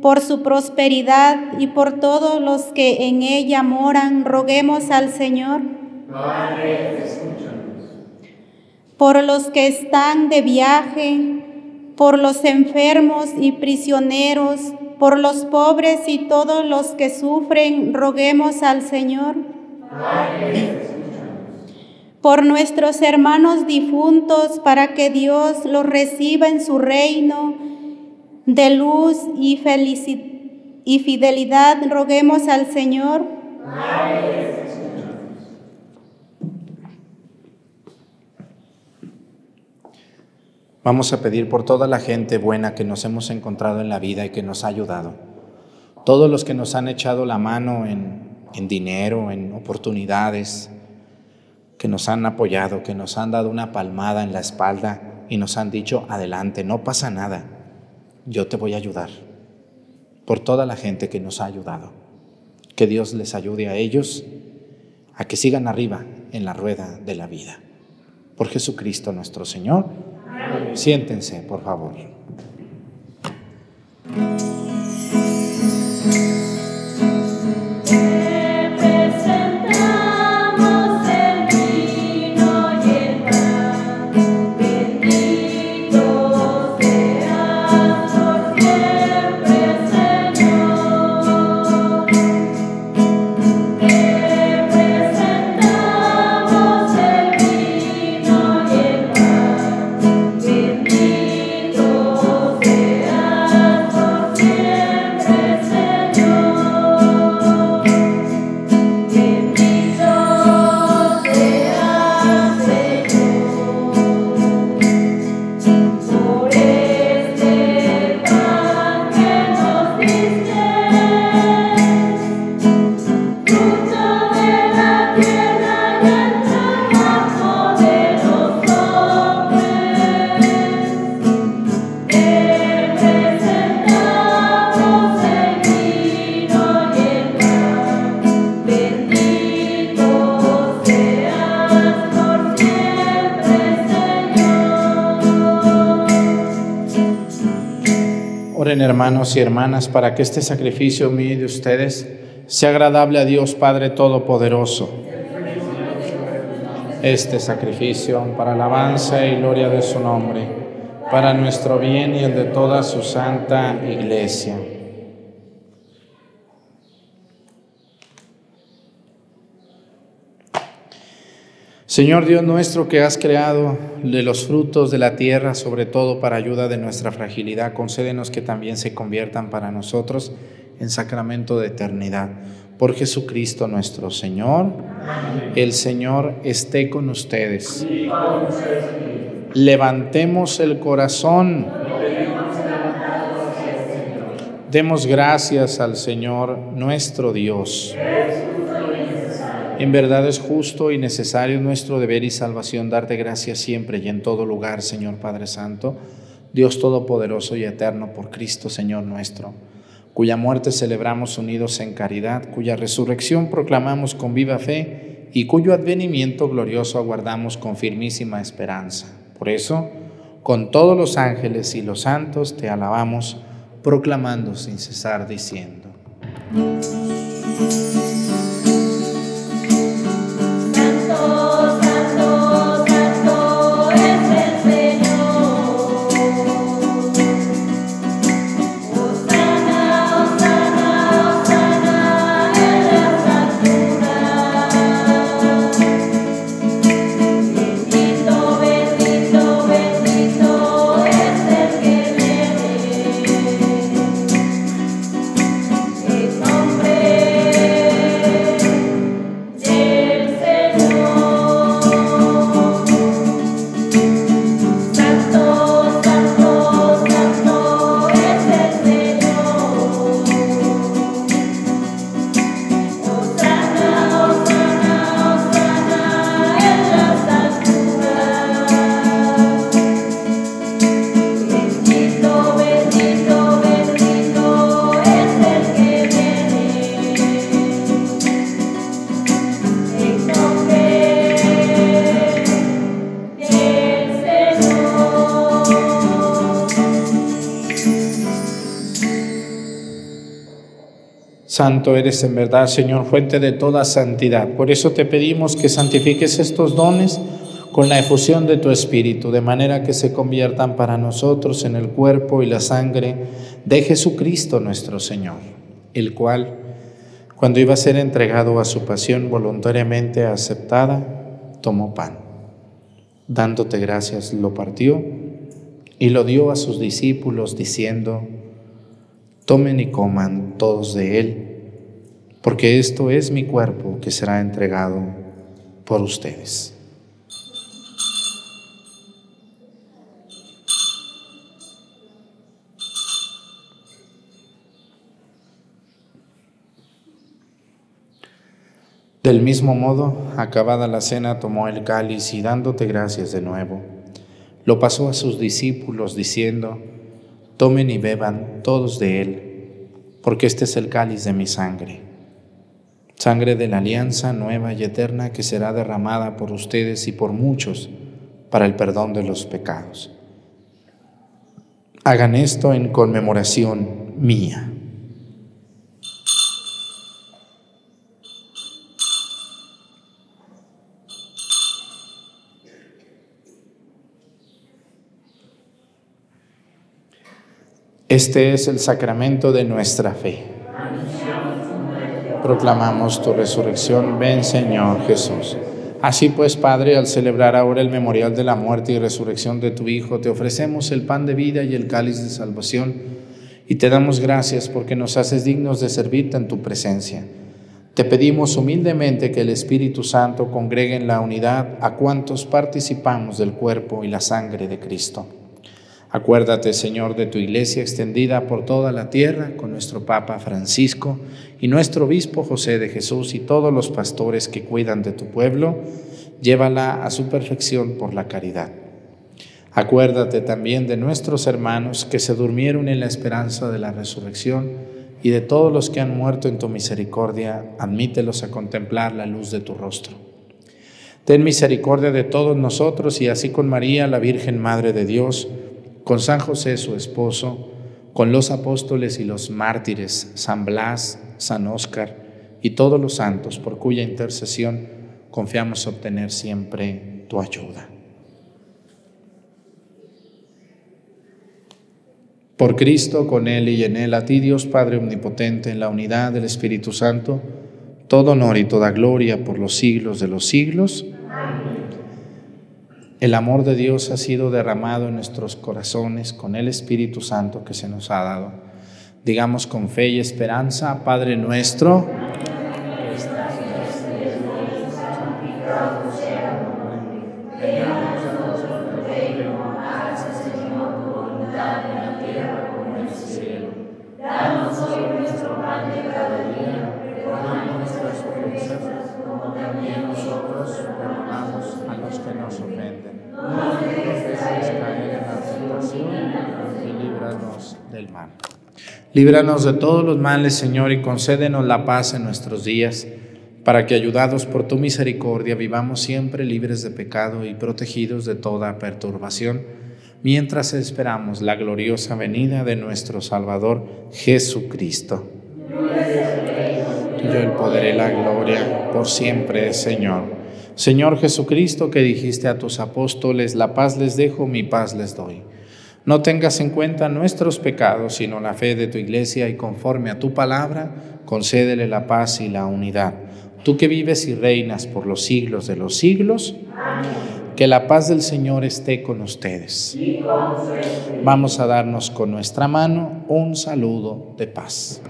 por su prosperidad y por todos los que en ella moran, roguemos al Señor. Padre, escúchanos. Por los que están de viaje, por los enfermos y prisioneros, por los pobres y todos los que sufren, roguemos al Señor. Padre, escúchanos. Por nuestros hermanos difuntos, para que Dios los reciba en su reino de luz y fidelidad, roguemos al Señor. Vamos a pedir por toda la gente buena que nos hemos encontrado en la vida y que nos ha ayudado. Todos los que nos han echado la mano en en dinero, en oportunidades, que nos han apoyado, que nos han dado una palmada en la espalda y nos han dicho, adelante, no pasa nada, yo te voy a ayudar. Por toda la gente que nos ha ayudado, que Dios les ayude a ellos a que sigan arriba en la rueda de la vida. Por Jesucristo nuestro Señor. Amén. Siéntense, por favor. Hermanos y hermanas, para que este sacrificio mío de ustedes sea agradable a Dios Padre Todopoderoso. Este sacrificio para alabanza y gloria de su nombre, para nuestro bien y el de toda su santa Iglesia. Señor Dios nuestro, que has creado de los frutos de la tierra, sobre todo para ayuda de nuestra fragilidad, concédenos que también se conviertan para nosotros en sacramento de eternidad. Por Jesucristo nuestro Señor. Amén. El Señor esté con ustedes. Y con ustedes. Levantemos el corazón. Demos gracias al Señor nuestro Dios. En verdad es justo y necesario nuestro deber y salvación darte gracias siempre y en todo lugar, Señor Padre Santo, Dios Todopoderoso y Eterno, por Cristo, Señor nuestro, cuya muerte celebramos unidos en caridad, cuya resurrección proclamamos con viva fe y cuyo advenimiento glorioso aguardamos con firmísima esperanza. Por eso, con todos los ángeles y los santos te alabamos, proclamando sin cesar diciendo. Santo eres en verdad, Señor, fuente de toda santidad. Por eso te pedimos que santifiques estos dones con la efusión de tu Espíritu, de manera que se conviertan para nosotros en el cuerpo y la sangre de Jesucristo nuestro Señor, el cual, cuando iba a ser entregado a su pasión voluntariamente aceptada, tomó pan. Dándote gracias, lo partió y lo dio a sus discípulos, diciendo, tomen y coman todos de él, porque esto es mi cuerpo que será entregado por ustedes. Del mismo modo, acabada la cena, tomó el cáliz y dándote gracias de nuevo, lo pasó a sus discípulos diciendo: tomen y beban todos de él, porque este es el cáliz de mi sangre, sangre de la alianza nueva y eterna, que será derramada por ustedes y por muchos para el perdón de los pecados. Hagan esto en conmemoración mía. Este es el sacramento de nuestra fe. Proclamamos tu resurrección, ven Señor Jesús. Así pues, Padre, al celebrar ahora el memorial de la muerte y resurrección de tu Hijo, te ofrecemos el pan de vida y el cáliz de salvación, y te damos gracias porque nos haces dignos de servirte en tu presencia. Te pedimos humildemente que el Espíritu Santo congregue en la unidad a cuantos participamos del cuerpo y la sangre de Cristo. Acuérdate, Señor, de tu Iglesia extendida por toda la tierra, con nuestro Papa Francisco y nuestro Obispo José de Jesús y todos los pastores que cuidan de tu pueblo. Llévala a su perfección por la caridad. Acuérdate también de nuestros hermanos que se durmieron en la esperanza de la resurrección y de todos los que han muerto en tu misericordia. Admítelos a contemplar la luz de tu rostro. Ten misericordia de todos nosotros, y así con María, la Virgen Madre de Dios, con San José su esposo, con los apóstoles y los mártires, San Blas, San Óscar y todos los santos, por cuya intercesión confiamos obtener siempre tu ayuda. Por Cristo, con Él y en Él, a ti Dios Padre Omnipotente, en la unidad del Espíritu Santo, todo honor y toda gloria por los siglos de los siglos. El amor de Dios ha sido derramado en nuestros corazones con el Espíritu Santo que se nos ha dado. Digamos con fe y esperanza: Padre nuestro, que estás en los cielos, santificado sea tu nombre. Venga a nosotros tu reino, hágase, Señor, tu voluntad en la tierra como en el cielo. Danos hoy nuestro pan de cada día, perdona nuestras ofensas como también nosotros perdonamos a los que nos ofenden. No dejes caer en la tentación y líbranos del mal. Líbranos de todos los males, Señor, y concédenos la paz en nuestros días, para que, ayudados por tu misericordia, vivamos siempre libres de pecado y protegidos de toda perturbación, mientras esperamos la gloriosa venida de nuestro Salvador Jesucristo. Tuyo el poder y la gloria por siempre, Señor. Señor Jesucristo, que dijiste a tus apóstoles: la paz les dejo, mi paz les doy. No tengas en cuenta nuestros pecados, sino la fe de tu Iglesia, y conforme a tu palabra, concédele la paz y la unidad. Tú que vives y reinas por los siglos de los siglos, amén. Que la paz del Señor esté con ustedes. Vamos a darnos con nuestra mano un saludo de paz.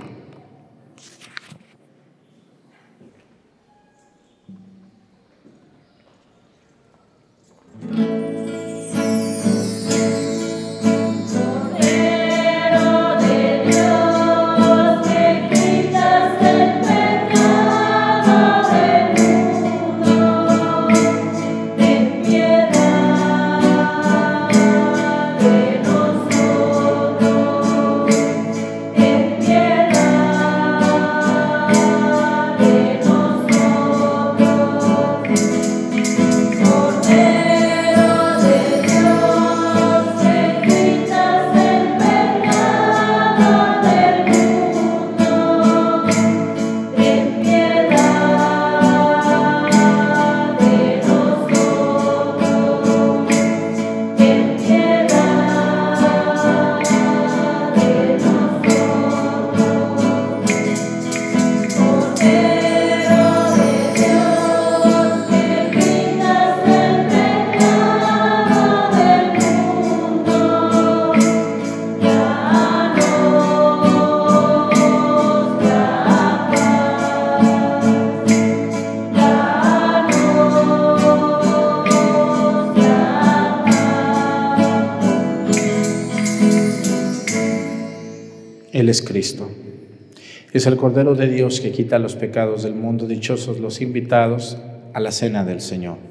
Es el Cordero de Dios que quita los pecados del mundo. Dichosos los invitados a la cena del Señor.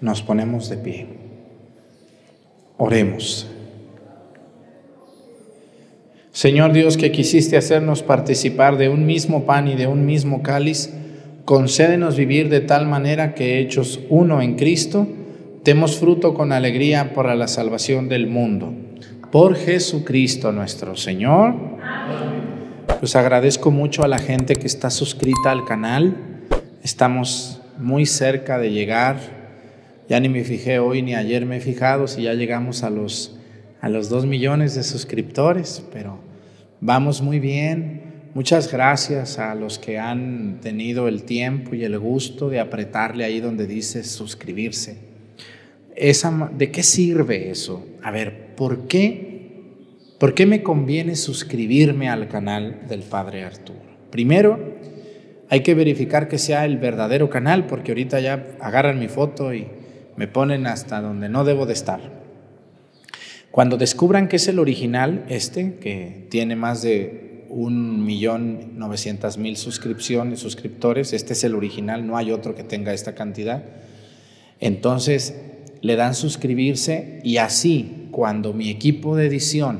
Nos ponemos de pie. Oremos. Señor Dios, que quisiste hacernos participar de un mismo pan y de un mismo cáliz, concédenos vivir de tal manera que, hechos uno en Cristo, demos fruto con alegría para la salvación del mundo. Por Jesucristo nuestro Señor. Pues agradezco mucho a la gente que está suscrita al canal. Estamos muy cerca de llegar. Ya ni me fijé hoy ni ayer me he fijado si ya llegamos a los 2 millones de suscriptores, pero vamos muy bien. Muchas gracias a los que han tenido el tiempo y el gusto de apretarle ahí donde dice suscribirse. ¿De qué sirve eso? A ver, ¿por qué me conviene suscribirme al canal del Padre Arturo? Primero, hay que verificar que sea el verdadero canal, porque ahorita ya agarran mi foto y me ponen hasta donde no debo de estar. Cuando descubran que es el original, que tiene más de 1.900.000 suscripciones, suscriptores, es el original, no hay otro que tenga esta cantidad. Entonces le dan suscribirse y así cuando mi equipo de edición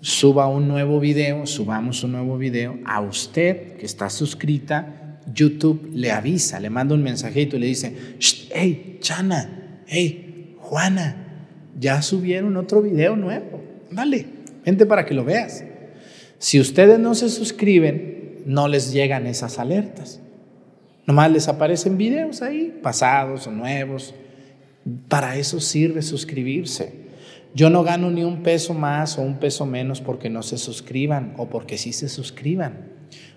suba un nuevo video, subamos un nuevo video, a usted que está suscrita, YouTube le avisa, le manda un mensajito y le dice: hey, Chana, hey, Juana, ya subieron otro video nuevo, dale, vente para que lo veas. Si ustedes no se suscriben, no les llegan esas alertas, nomás les aparecen videos ahí, pasados o nuevos. Para eso sirve suscribirse. Yo no gano ni un peso más o un peso menos porque no se suscriban o porque sí se suscriban.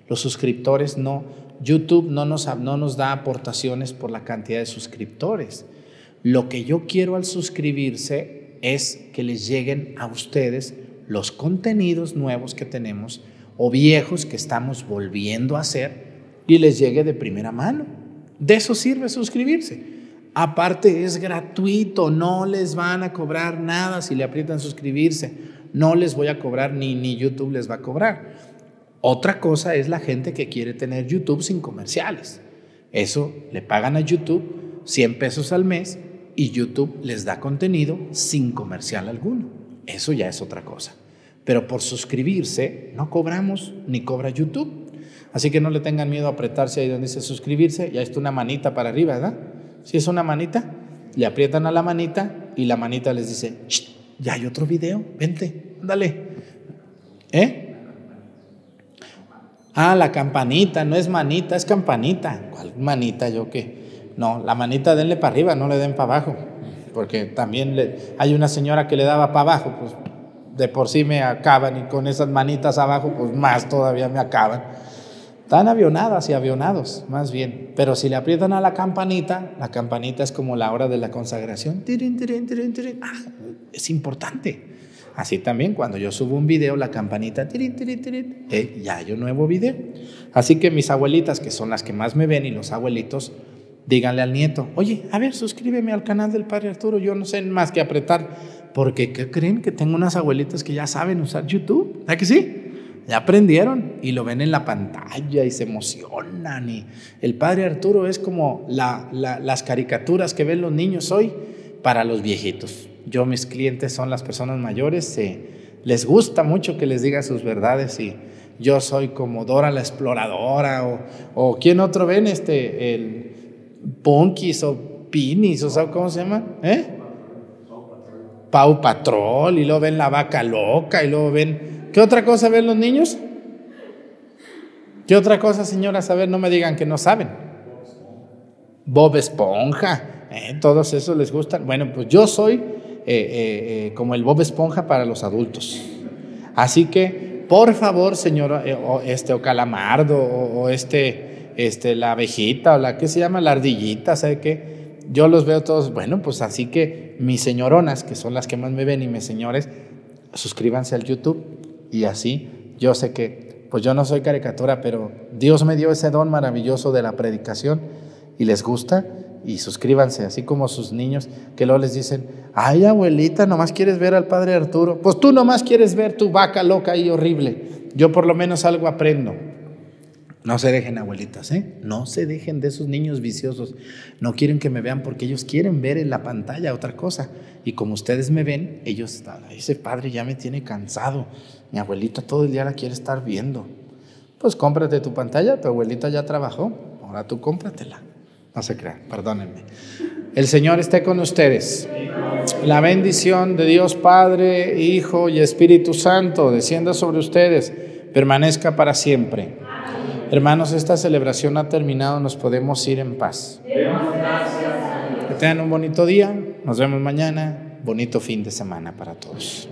Los suscriptores no. YouTube no nos da aportaciones por la cantidad de suscriptores. Lo que yo quiero al suscribirse es que les lleguen a ustedes los contenidos nuevos que tenemos o viejos que estamos volviendo a hacer y les llegue de primera mano. De eso sirve suscribirse. Aparte es gratuito, no les van a cobrar nada si le aprietan suscribirse. No les voy a cobrar, ni YouTube les va a cobrar. Otra cosa es la gente que quiere tener YouTube sin comerciales. Eso le pagan a YouTube 100 pesos al mes y YouTube les da contenido sin comercial alguno. Eso ya es otra cosa. Pero por suscribirse no cobramos ni cobra YouTube. Así que no le tengan miedo a apretarse ahí donde dice suscribirse. Ya está una manita para arriba, ¿verdad? Si es una manita, le aprietan a la manita y la manita les dice, ya hay otro video, vente, ándale. Ah, la campanita, no es manita, es campanita. ¿Cuál manita? ¿Yo qué? No, la manita denle para arriba, no le den para abajo, porque también hay una señora que le daba para abajo, pues de por sí me acaban, y con esas manitas abajo, pues más todavía me acaban. Están avionadas y avionados, más bien. Pero si le aprietan a la campanita es como la hora de la consagración. Tirín, tirín, tirín, tirín. Ah, es importante. Así también, cuando yo subo un video, la campanita, tirín, tirín, tirín, ya hay un nuevo video. Así que mis abuelitas, que son las que más me ven, y los abuelitos, díganle al nieto, oye, a ver, suscríbeme al canal del Padre Arturo, yo no sé más que apretar. Porque, ¿qué creen? Que tengo unas abuelitas que ya saben usar YouTube. ¿Verdad que sí? Ya aprendieron y lo ven en la pantalla y se emocionan. Y el Padre Arturo es como las caricaturas que ven los niños hoy para los viejitos. Yo, mis clientes son las personas mayores, les gusta mucho que les diga sus verdades, y yo soy como Dora la Exploradora o ¿quién otro ven? El Punkis o Pinis, o sea, ¿cómo se llama? Pau Patrol, y luego ven la vaca loca, y luego ven... ¿Qué otra cosa ven los niños? ¿Qué otra cosa, señoras? A ver, no me digan que no saben. Bob Esponja. Todos esos les gustan. Bueno, pues yo soy como el Bob Esponja para los adultos. Así que, por favor, señora, o Calamardo, o la abejita, o la que se llama, la ardillita, ¿sabe qué? Yo los veo todos. Bueno, pues así que mis señoronas, que son las que más me ven, y mis señores, suscríbanse al YouTube. Y así, yo sé que, pues yo no soy caricatura, pero Dios me dio ese don maravilloso de la predicación y les gusta, y suscríbanse, así como sus niños que luego les dicen, ay abuelita, nomás quieres ver al Padre Arturo, pues tú nomás quieres ver tu vaca loca y horrible, yo por lo menos algo aprendo. No se dejen, abuelitas, no se dejen de esos niños viciosos. No quieren que me vean porque ellos quieren ver en la pantalla otra cosa. Y como ustedes me ven, ellos están, ese padre ya me tiene cansado. Mi abuelita todo el día la quiere estar viendo. Pues cómprate tu pantalla, tu abuelita ya trabajó, ahora tú cómpratela. No se crean, perdónenme. El Señor esté con ustedes. La bendición de Dios Padre, Hijo y Espíritu Santo descienda sobre ustedes, permanezca para siempre. Hermanos, esta celebración ha terminado, nos podemos ir en paz. Que tengan un bonito día, nos vemos mañana, bonito fin de semana para todos.